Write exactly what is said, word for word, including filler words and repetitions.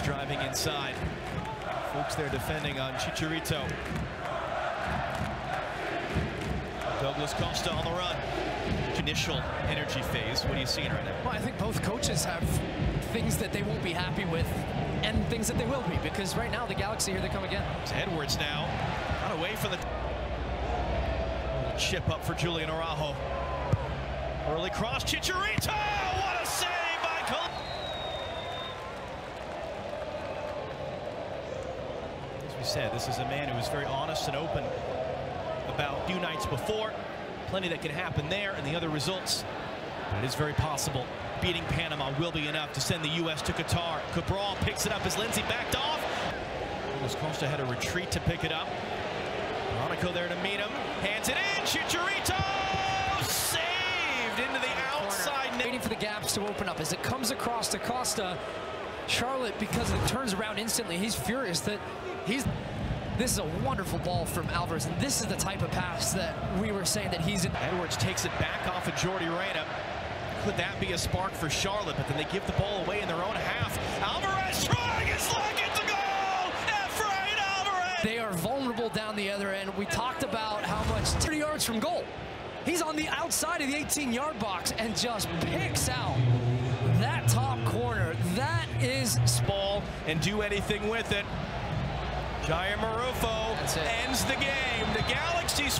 Alvarez driving inside. Folks, they're defending on Chicharito. Douglas Costa on the run. Initial energy phase. What are you seeing right now? Well, I think both coaches have things that they won't be happy with and things that they will be, because right now the Galaxy, here they come again. It's Edwards now. Not away from the chip up for Julian Araujo. Early cross, Chicharito! What a save by Col- As we said, this is a man who is very honest and open about a few nights before. Plenty that can happen there and the other results. But it is very possible beating Panama will be enough to send the U S to Qatar. Cabral picks it up as Lindsay backed off. Carlos Costa had a retreat to pick it up. Monaco there to meet him. Hands it in. Chicharito saved into the outside. Waiting for the gaps to open up as it comes across to Costa. Charlotte, because it turns around instantly, he's furious that he's... This is a wonderful ball from Alvarez, and this is the type of pass that we were saying that he's in. Edwards takes it back off of Jordy Reyna. Could that be a spark for Charlotte? But then they give the ball away in their own half. Alvarez trying his luck into goal! Efrain Alvarez! They are vulnerable down the other end. We talked about how much thirty yards from goal. He's on the outside of the eighteen yard box and just picks out that top corner. That is ball, and do anything with it. Jair Marufo ends the game. The Galaxy's